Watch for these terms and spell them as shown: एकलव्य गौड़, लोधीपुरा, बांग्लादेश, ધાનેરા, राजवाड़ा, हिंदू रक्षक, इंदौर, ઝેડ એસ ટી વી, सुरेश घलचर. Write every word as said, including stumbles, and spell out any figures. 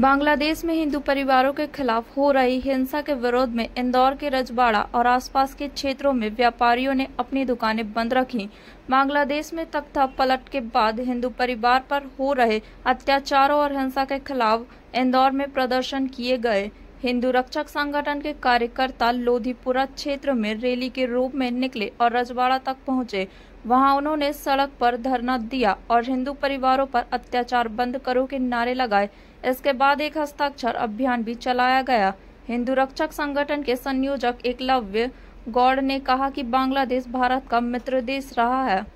बांग्लादेश में हिंदू परिवारों के खिलाफ हो रही हिंसा के विरोध में इंदौर के राजवाड़ा और आसपास के क्षेत्रों में व्यापारियों ने अपनी दुकानें बंद रखीं। बांग्लादेश में तख्ता पलट के बाद हिंदू परिवार पर हो रहे अत्याचारों और हिंसा के खिलाफ इंदौर में प्रदर्शन किए गए। हिंदू रक्षक संगठन के कार्यकर्ता लोधीपुरा क्षेत्र में रैली के रूप में निकले और राजवाड़ा तक पहुंचे। वहां उन्होंने सड़क पर धरना दिया और हिंदू परिवारों पर अत्याचार बंद करो के नारे लगाए। इसके बाद एक हस्ताक्षर अभियान भी चलाया गया। हिंदू रक्षक संगठन के संयोजक एकलव्य गौड़ ने कहा कि बांग्लादेश भारत का मित्र देश रहा है।